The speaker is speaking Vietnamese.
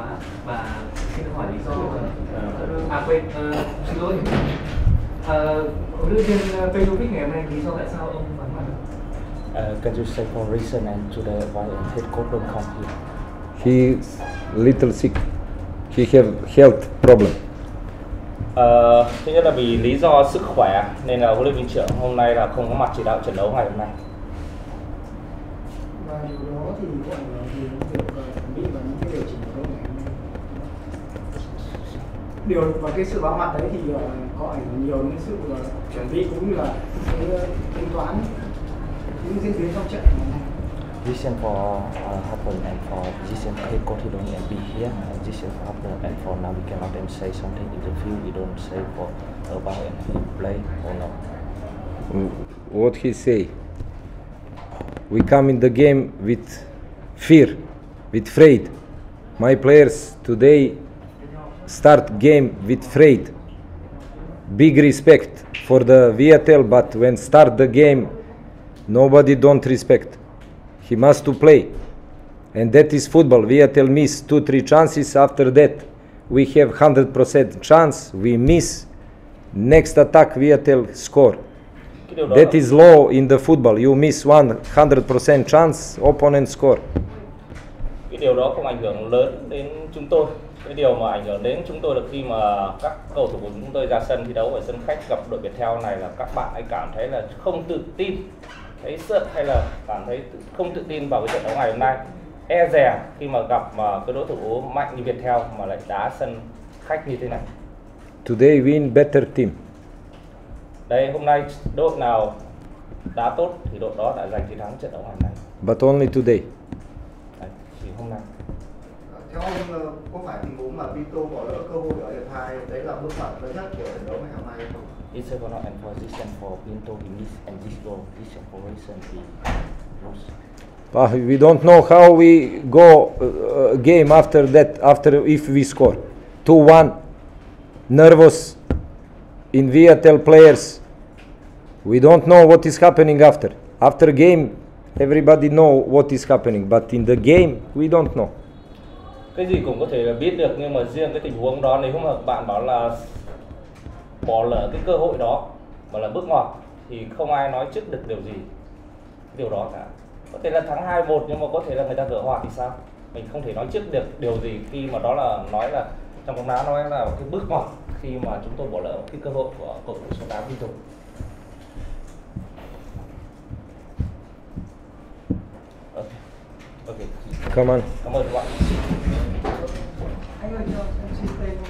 hóa và xin hỏi lý do. À quên, xin lỗi. Huấn luyện viên Petrovic ngày hôm nay lý do tại sao ông vắng mặt? Can you say for reason and to the why head coach don't come here? He's little sick. He have health problem. Thứ nhất là vì lý do sức khỏe nên là huấn luyện viên trưởng hôm nay là không có mặt chỉ đạo trận đấu ngày hôm nay. Và điều đó thì có ảnh hưởng gì đến việc chuẩn bị và những cái điều chỉnh của đội ngày hôm nay? Điều và cái sự vắng mặt đấy thì có ảnh hưởng nhiều đến sự chuẩn bị cũng như là cái tính toán những diễn biến trong trận ngày hôm nay. Reason for happen and for reason head coach he don't be here and reason for happen and for now we cannot them say something in the field we don't say for about and he play or not. What he say? We come in the game with fear, with afraid. My players today start game with afraid. Big respect for the Viettel, but when start the game, nobody don't respect. He must to play, and that is football. Viettel miss 2-3 chances. After that, we have 100% chance. We miss. Next attack, Viettel score. That is low in the football. You miss 100% chance, opponent score. Cái điều đó không ảnh hưởng lớn đến chúng tôi. Cái điều mà ảnh hưởng đến chúng tôi là khi mà các cầu thủ của chúng tôi ra sân thi đấu ở sân khách gặp đội Viettel này là các bạn ấy cảm thấy là không tự tin. Thấy sợ hay là cảm thấy không tự tin vào cái trận đấu ngày hôm nay, e dè khi mà gặp cái đối thủ mạnh như Viettel mà lại đá sân khách như thế này. Today win better team. Đây hôm nay đội nào đá tốt thì đội đó đã giành chiến thắng trận đấu ngày hôm nay. But only today. Đấy, chỉ hôm nay. Theo ông có phải tình huống mà Viettel bỏ lỡ cơ hội ở hiệp hai đấy là bước ngoặt lớn nhất của trận đấu ngày hôm nay không? It's a corner and position for Viettel he missed and this goal, this operation he lost. But we don't know how we go game after that. After if we score 2-1, nervous in Viettel players. We don't know what is happening after. After game, everybody know what is happening, but in the game we don't know. Cái gì cũng có thể là biết được nhưng mà riêng cái tình huống đó nếu mà bạn bảo là bỏ lỡ cái cơ hội đó mà là bước ngoặt thì không ai nói trước được điều gì điều đó cả. Có thể là thắng 2-1 nhưng mà có thể là người ta gỡ hòa thì sao, mình không thể nói trước được điều gì khi mà đó là nói là trong bóng đá nói là cái bước ngoặt khi mà chúng tôi bỏ lỡ cái cơ hội của cầu thủ số 8 Viettel. Okay. Cảm ơn các bạn.